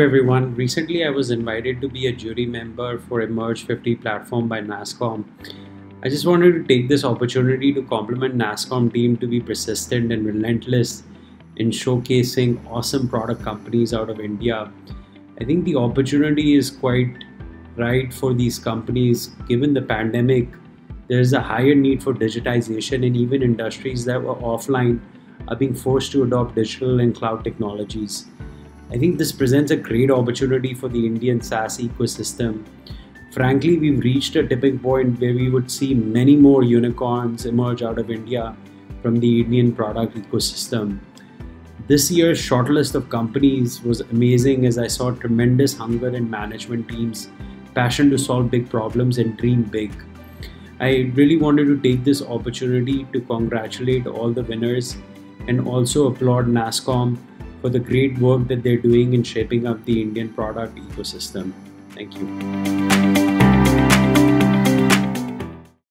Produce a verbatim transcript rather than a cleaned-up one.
Everyone, recently I was invited to be a jury member for Emerge fifty platform by NASSCOM. I just wanted to take this opportunity to compliment NASSCOM team to be persistent and relentless in showcasing awesome product companies out of India. I think the opportunity is quite right for these companies. Given the pandemic, there is a higher need for digitization, and even industries that were offline are being forced to adopt digital and cloud technologies. I think this presents a great opportunity for the Indian SaaS ecosystem. Frankly, we've reached a tipping point where we would see many more unicorns emerge out of India from the Indian product ecosystem. This year's shortlist of companies was amazing, as I saw tremendous hunger in management teams, passion to solve big problems and dream big. I really wanted to take this opportunity to congratulate all the winners and also applaud NASSCOM for the great work that they're doing in shaping up the Indian product ecosystem. Thank you.